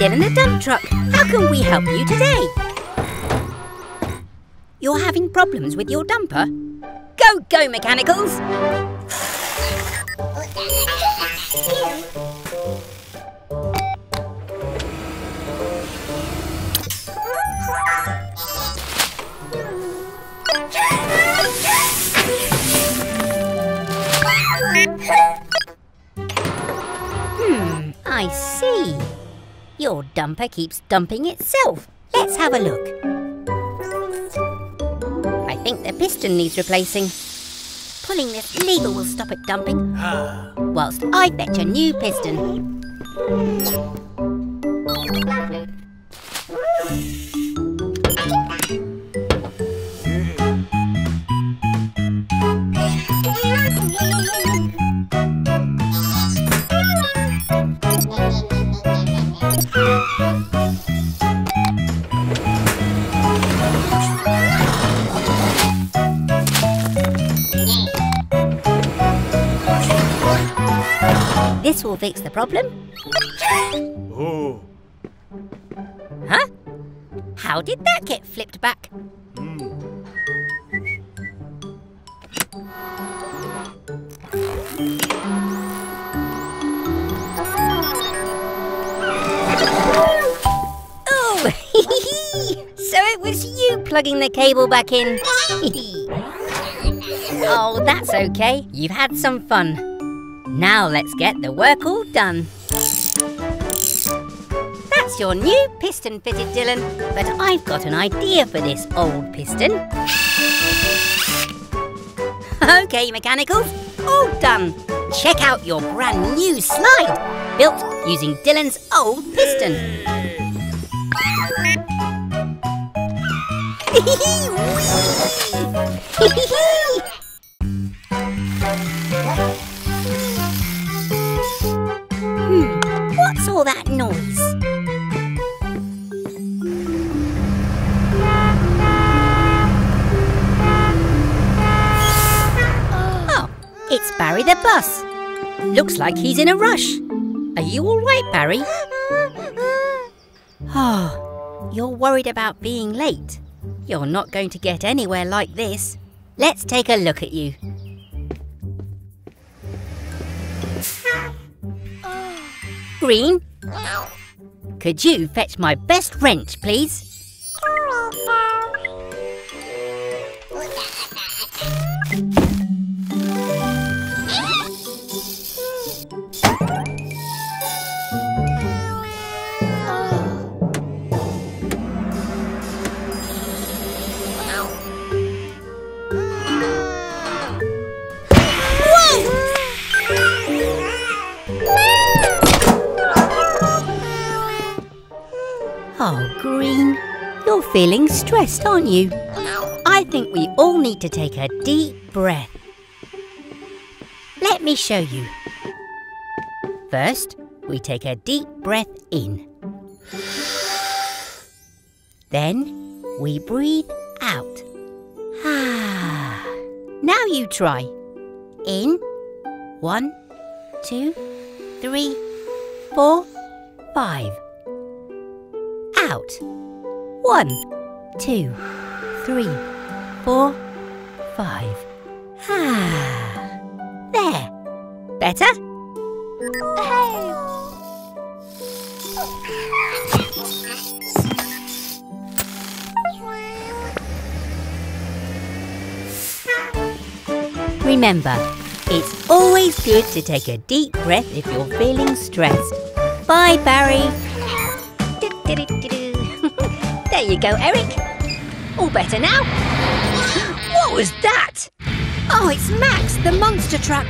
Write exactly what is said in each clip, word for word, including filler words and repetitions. Still in the dump truck. How can we help you today? You're having problems with your dumper? Go, go, mechanicals! Hmm, I see. Your dumper keeps dumping itself. Let's have a look. I think the piston needs replacing. Pulling this lever will stop it dumping, whilst I fetch a new piston. This will fix the problem. Oh. Huh? How did that get flipped back? Mm. Oh, so it was you plugging the cable back in. Oh, that's okay. You've had some fun. Now let's get the work all done. That's your new piston fitted, Dylan. But I've got an idea for this old piston. Okay, mechanicals, all done. Check out your brand new slide, built using Dylan's old piston. What's all that noise? Oh, it's Barry the bus. Looks like he's in a rush. Are you all right, Barry? Oh, you're worried about being late. You're not going to get anywhere like this. Let's take a look at you. Green, could you fetch my best wrench, please? Oh, Green, you're feeling stressed, aren't you? I think we all need to take a deep breath. Let me show you. First, we take a deep breath in. Then, we breathe out. Now you try. In. One, two, three, four, five. Out. One, two, three, four, five. Ah. There. Better? Hey. Remember, it's always good to take a deep breath if you're feeling stressed. Bye, Barry. There you go, Eric. All better now. What was that? Oh, it's Max, the monster truck.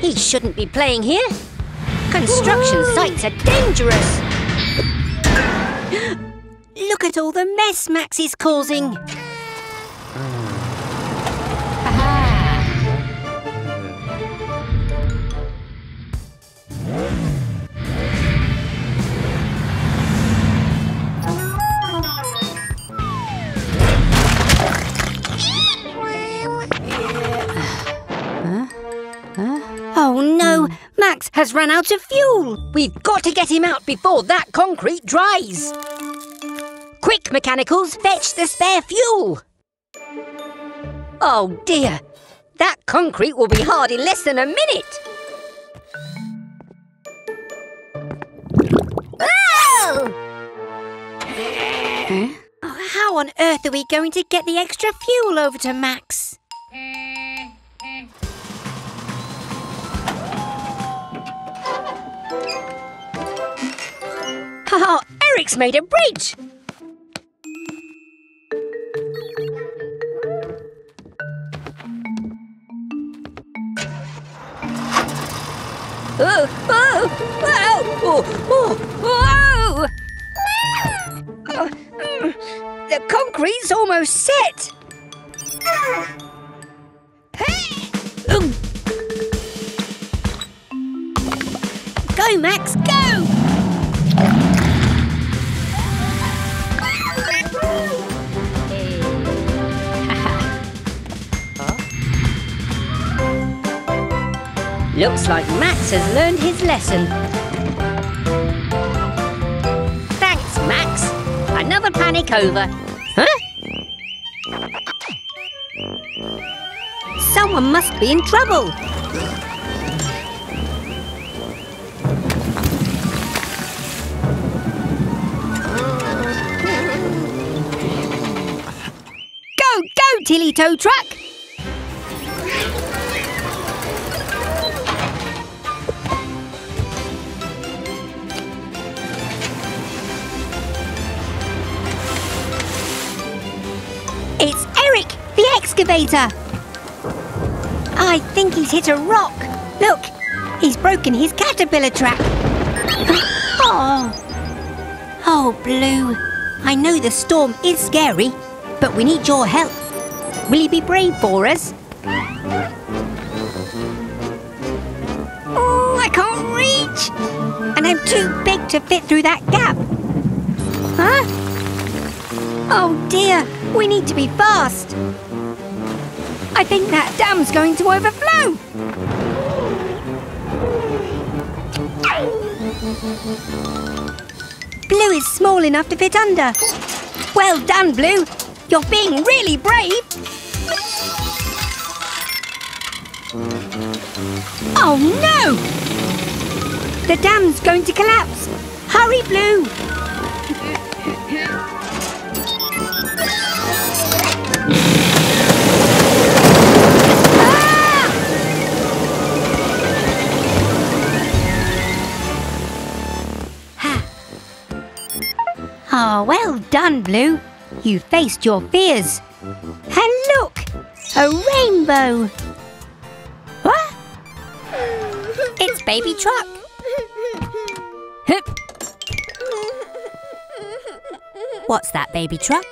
He shouldn't be playing here. Construction Whoa. sites are dangerous. Look at all the mess Max is causing. Pete has run out of fuel. We've got to get him out before that concrete dries. Quick, Mechanicals, fetch the spare fuel. Oh, dear. That concrete will be hard in less than a minute. Huh? Oh, how on earth are we going to get the extra fuel over to Max? Haha, Eric's made a bridge! Oh, oh, oh, oh, oh, oh. Oh, mm, the concrete's almost set. Uh. Hey. Um. Go, Max, go! Looks like Max has learned his lesson. Thanks, Max. Another panic over. Huh? Someone must be in trouble. Go, go, Tilly Tow Truck! It's Eric, the excavator. I think he's hit a rock. Look, he's broken his caterpillar track. Oh, oh, Blue. I know the storm is scary, but we need your help. Will you be brave for us? Oh, I can't reach. And I'm too big to fit through that gap. Huh? Oh, dear. We need to be fast. I think that dam's going to overflow. Blue is small enough to fit under. Well done, Blue. You're being really brave. Oh, no! The dam's going to collapse. Hurry, Blue. Oh, well done, Blue. You faced your fears. And look, a rainbow. What? It's Baby Truck. What's that, Baby Truck?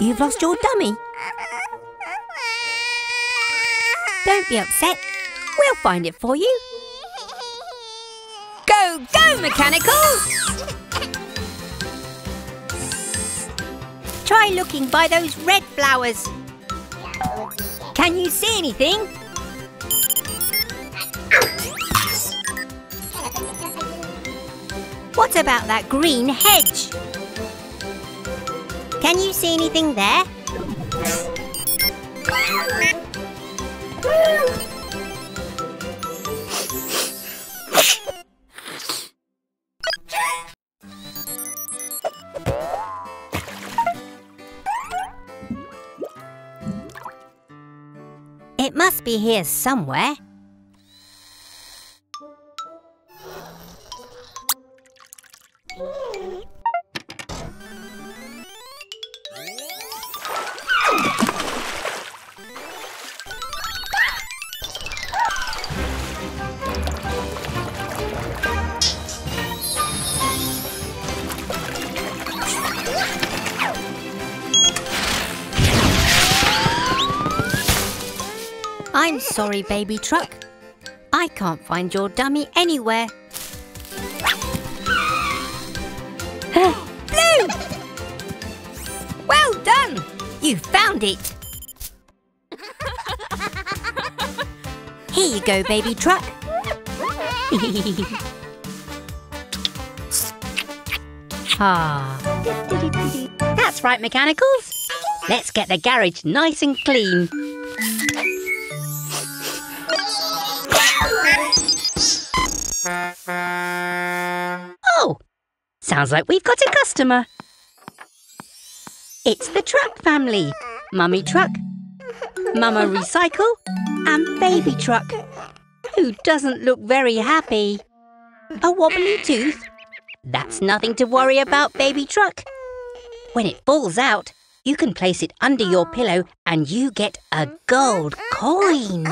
You've lost your dummy. Don't be upset. We'll find it for you. Go, go, Mechanicals! Try looking by those red flowers. Can you see anything? What about that green hedge? Can you see anything there? It must be here somewhere. I'm sorry, Baby Truck. I can't find your dummy anywhere. Blue! Well done! You found it! Here you go, Baby Truck. Ah. That's right, Mechanicals. Let's get the garage nice and clean. Oh, sounds like we've got a customer. It's the truck family. Mummy Truck, Mama Recycle and Baby Truck, who doesn't look very happy. A wobbly tooth? That's nothing to worry about, Baby Truck. When it falls out, you can place it under your pillow and you get a gold coin.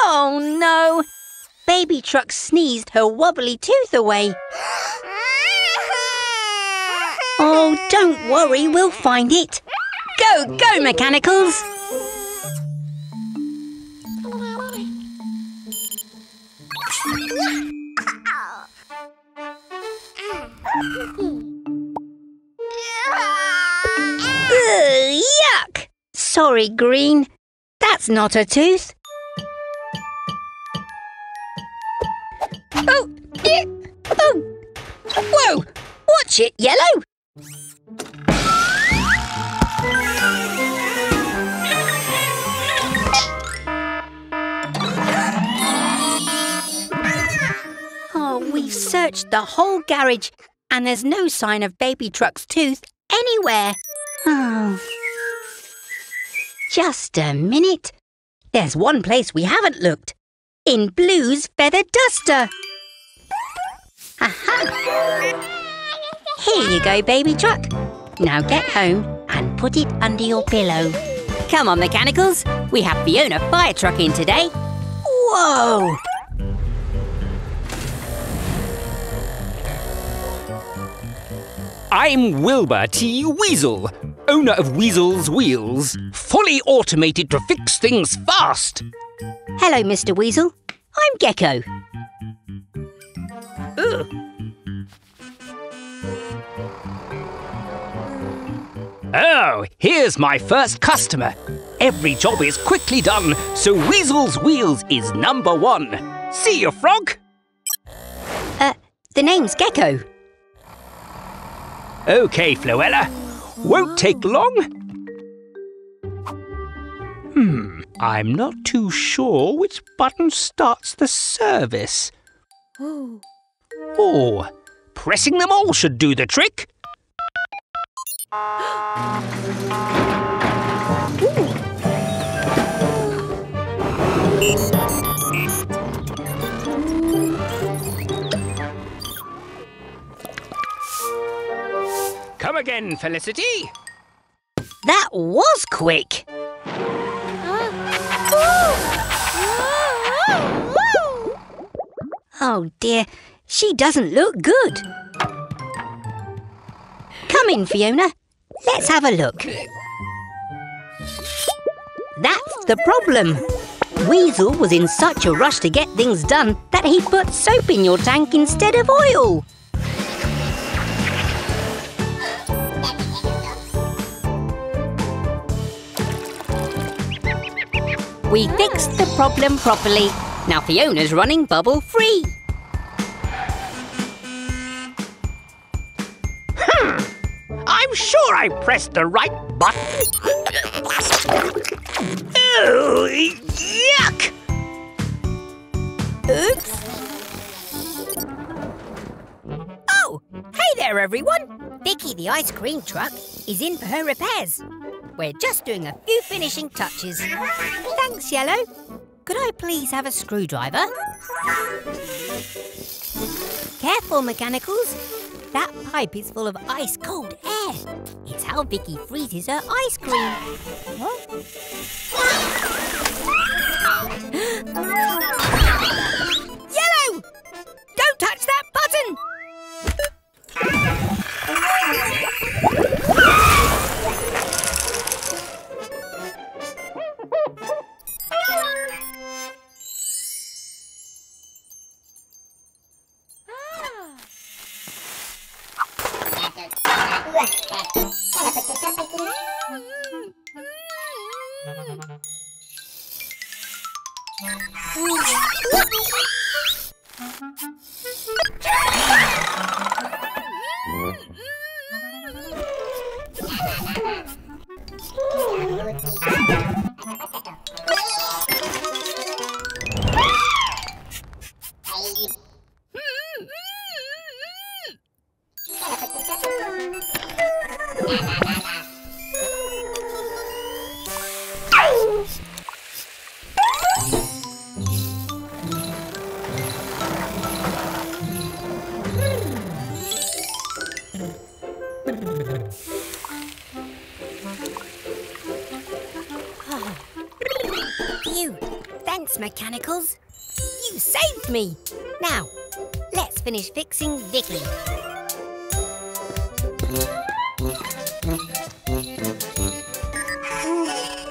Oh no! Baby Truck sneezed her wobbly tooth away. Oh, don't worry, we'll find it. Go, go, Mechanicals! Ugh, yuck! Sorry, Green. That's not a tooth. Oh! Oh! Whoa! Watch it, Yellow! Oh, we've searched the whole garage and there's no sign of Baby Truck's tooth anywhere. Oh. Just a minute. There's one place we haven't looked. In Blue's feather duster. Aha! Here you go, Baby Truck. Now get home and put it under your pillow. Come on, Mechanicals. We have Fiona Fire Truck in today. Whoa! I'm Wilbur T. Weasel, owner of Weasel's Wheels, fully automated to fix things fast. Hello, Mister Weasel. I'm Gecko. Ooh. Oh, here's my first customer. Every job is quickly done, so Weasel's Wheels is number one. See you, Frog. Uh, the name's Gecko. OK, Floella. Won't take long. Hmm, I'm not too sure which button starts the service. Oh, pressing them all should do the trick. Ooh. Come again, Felicity. That was quick. Oh dear, she doesn't look good. Come in, Fiona. Let's have a look. That's the problem. Weasel was in such a rush to get things done that he put soap in your tank instead of oil. We fixed the problem properly. Now Fiona's running bubble free. I'm sure I pressed the right button. Oh, yuck! Oops. Oh, hey there, everyone. Vicky, the ice cream truck, is in for her repairs. We're just doing a few finishing touches. Thanks, Yellow. Could I please have a screwdriver? Careful, Mechanicals. That pipe is full of ice-cold air. It's how Vicky freezes her ice cream. Yellow! Don't touch that button! Mechanicals, you saved me. Now, let's finish fixing Vicky.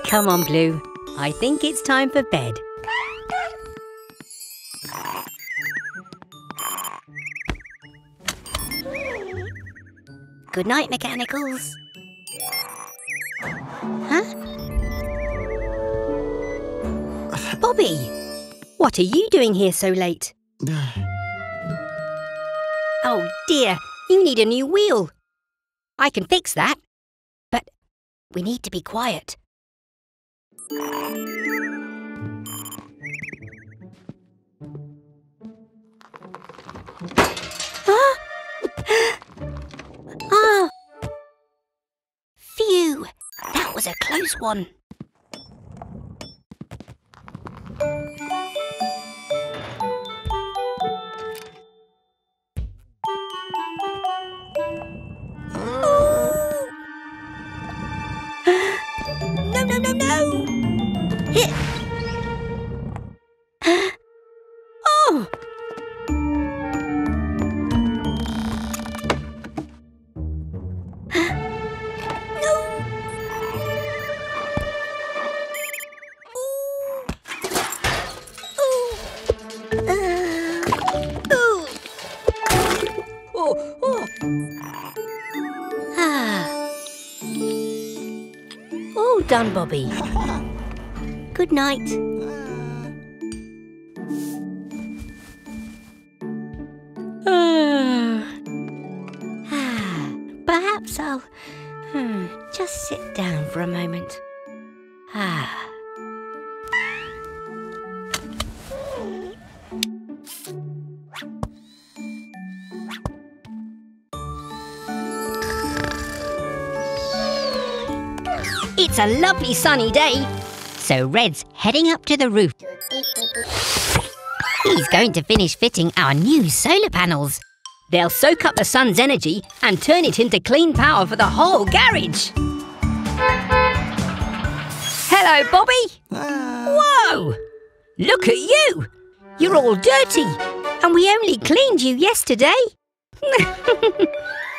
Come on, Blue. I think it's time for bed. Good night, Mechanicals. Bobby, what are you doing here so late? Oh dear, you need a new wheel. I can fix that, but we need to be quiet. Ah! Ah! Phew, that was a close one. Done, Bobby. Good night. Perhaps I'll hmm, just sit down for a moment. Ah. It's a lovely sunny day, so Red's heading up to the roof. He's going to finish fitting our new solar panels. They'll soak up the sun's energy and turn it into clean power for the whole garage. Hello, Bobby. Whoa! Look at you! You're all dirty, and we only cleaned you yesterday.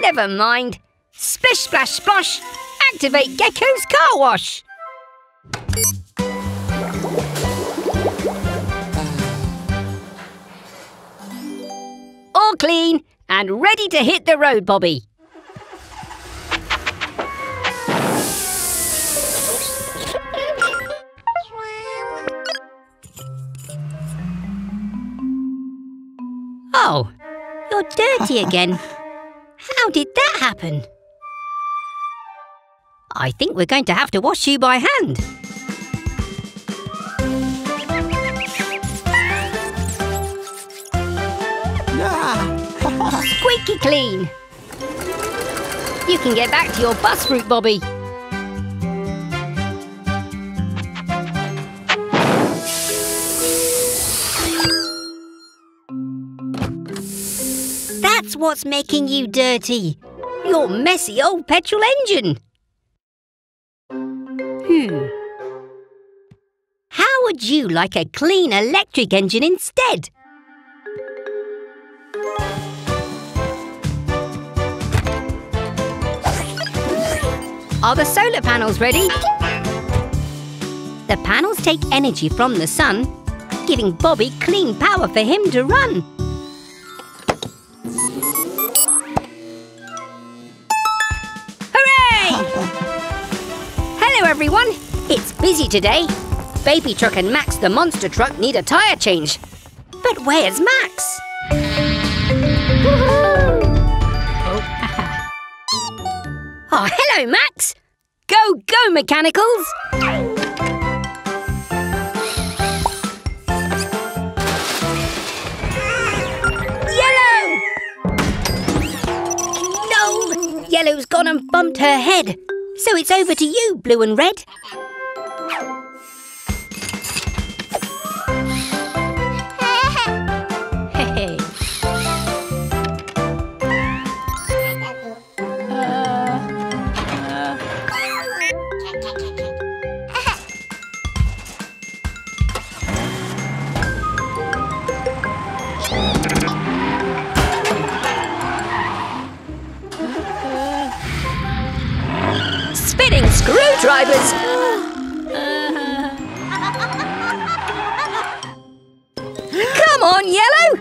Never mind. Splish, splash, splosh. Activate Gecko's car wash! All clean and ready to hit the road, Bobby. Oh, you're dirty again. How did that happen? I think we're going to have to wash you by hand. Squeaky clean. You can get back to your bus route, Bobby. That's what's making you dirty. Your messy old petrol engine. Hmm. How would you like a clean electric engine instead? Are the solar panels ready? The panels take energy from the sun, giving Bobby clean power for him to run. Hooray! Hello everyone, it's busy today, Baby Truck and Max the Monster Truck need a tire change. But where's Max? Oh, hello, Max. Go, go, mechanicals. Yellow! No! Yellow's gone and bumped her head. So it's over to you, Blue and Red. Drivers. Come on, Yellow!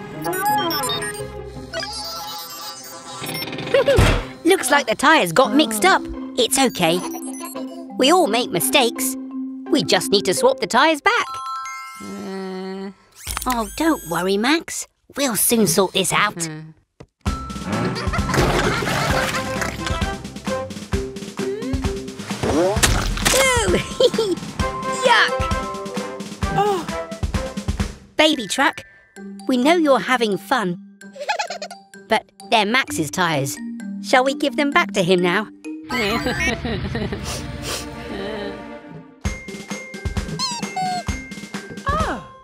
Looks like the tyres got mixed up. It's okay. We all make mistakes. We just need to swap the tyres back. Uh... Oh, don't worry, Max. We'll soon sort this out. Yuck! Oh. Baby Truck, we know you're having fun, but they're Max's tyres. Shall we give them back to him now? Oh.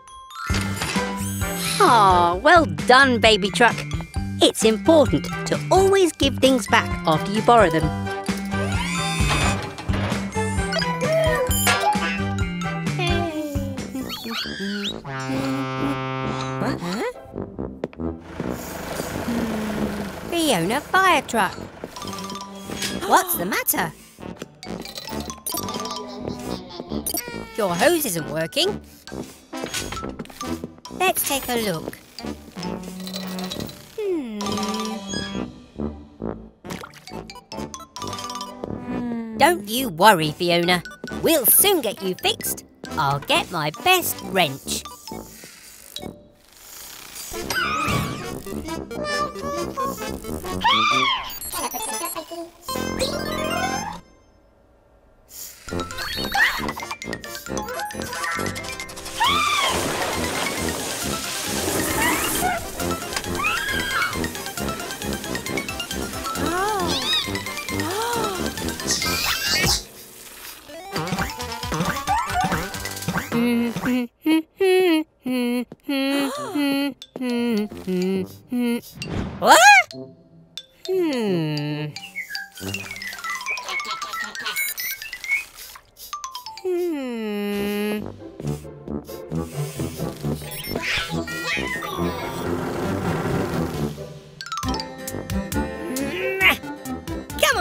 Oh, well done, Baby Truck. It's important to always give things back after you borrow them. Fiona Fire Truck. What's the matter? Your hose isn't working. Let's take a look. Hmm. Don't you worry, Fiona. We'll soon get you fixed. I'll get my best wrench.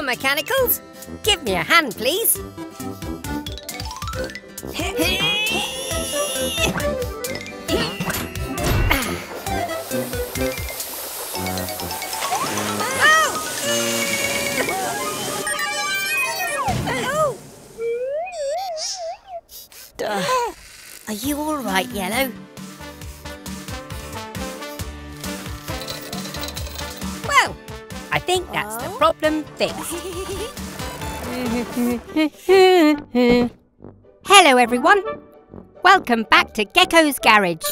Mechanicals, give me a hand, please. Oh. Oh. Are you all right, Yellow? I think that's the problem fixed. Hello everyone, welcome back to Gecko's Garage.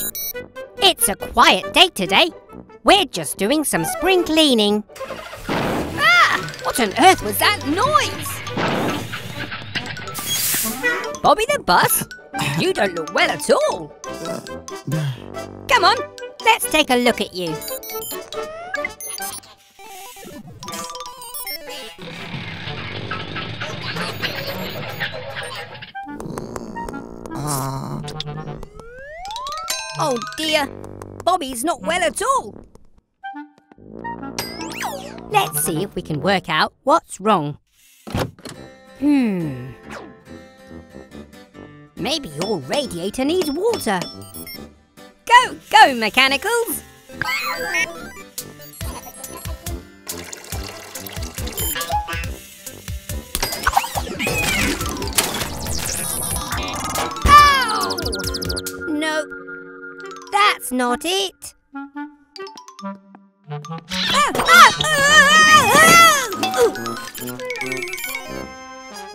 It's a quiet day today, we're just doing some spring cleaning. Ah, what on earth was that noise? Bobby the bus, you don't look well at all. Come on, let's take a look at you. Oh dear, Bobby's not well at all. Let's see if we can work out what's wrong. Hmm. Maybe your radiator needs water. Go, go, mechanicals! that's not it.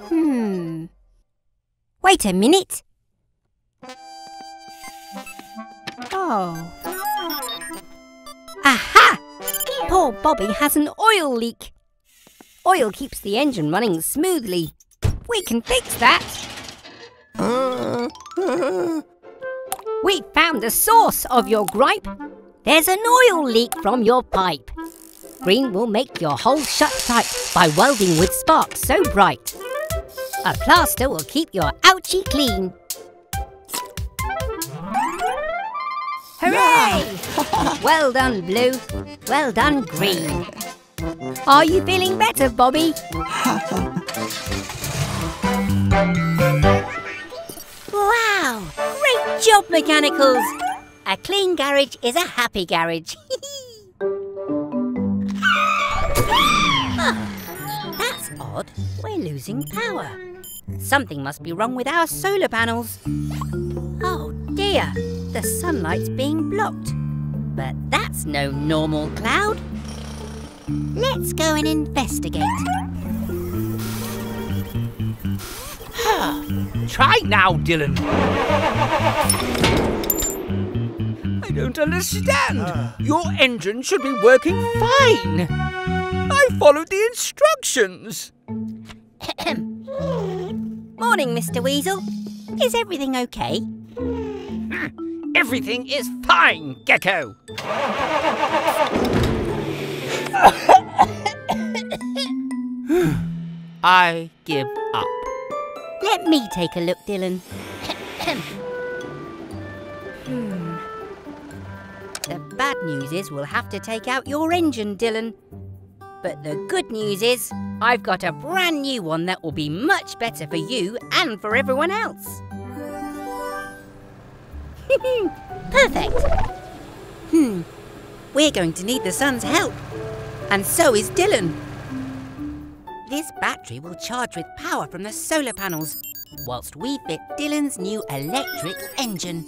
Hmm. Wait a minute. Oh. Aha! Poor Bobby has an oil leak. Oil keeps the engine running smoothly. We can fix that. We found the source of your gripe. There's an oil leak from your pipe. Green will make your hole shut tight by welding with sparks so bright. A plaster will keep your ouchie clean. Hooray! Well done, Blue. Well done, Green. Are you feeling better, Bobby? Wow! Great job, Mechanicals! A clean garage is a happy garage. Oh, that's odd. We're losing power. Something must be wrong with our solar panels. Oh dear, the sunlight's being blocked. But that's no normal cloud. Let's go and investigate. Try now, Dylan. I don't understand. Uh. Your engine should be working fine. I followed the instructions. Morning, Mister Weasel. Is everything okay? Everything is fine, Gecko. I give up. Let me take a look, Dylan. hmm. The bad news is we'll have to take out your engine, Dylan. But the good news is I've got a brand new one that will be much better for you and for everyone else. Perfect. Hmm. We're going to need the sun's help. And so is Dylan. This battery will charge with power from the solar panels, whilst we fit Dylan's new electric engine.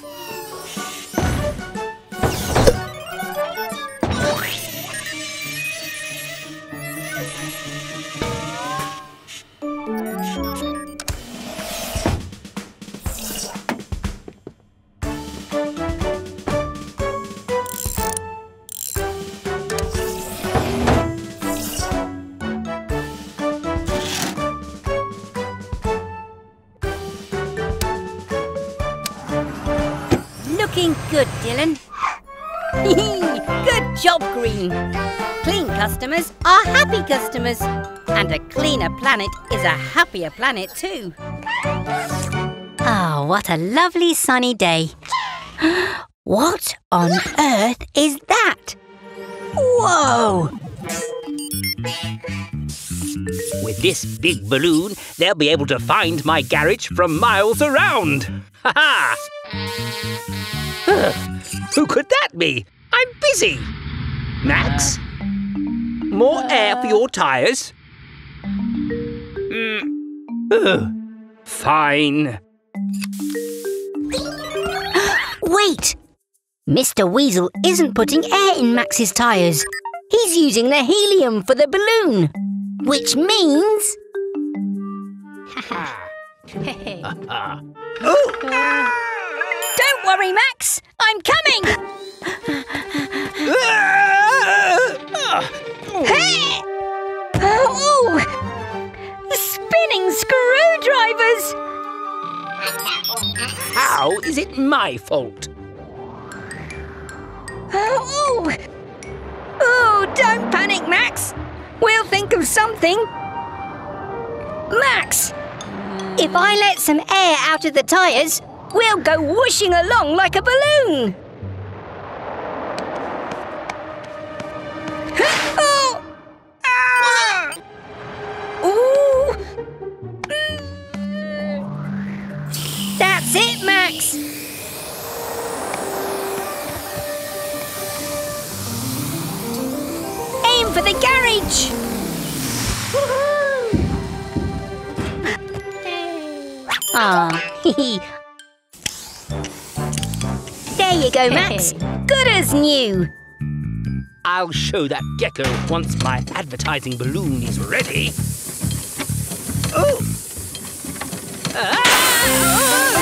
Good, Dylan. Good job, Green. Clean customers are happy customers. And a cleaner planet is a happier planet too. Oh, what a lovely sunny day. What on earth is that? Whoa! With this big balloon, they'll be able to find my garage from miles around. Ha ha! Uh, who could that be? I'm busy. Max? More air for your tyres? Mm. Uh, fine. Wait! Mister Weasel isn't putting air in Max's tyres. He's using the helium for the balloon. Which means... Oh! Don't worry, Max! I'm coming! Hey! Oh! Spinning screwdrivers! How is it my fault? Oh! Oh, don't panic, Max! We'll think of something. Max! If I let some air out of the tyres, we'll go whooshing along like a balloon! Oh! Ah! Ooh! Mm. That's it, Max! Aim for the garage! Woohoo! Ah, hee hee. There you go, Max. Good as new. I'll show that gecko once my advertising balloon is ready. Oh! Ah!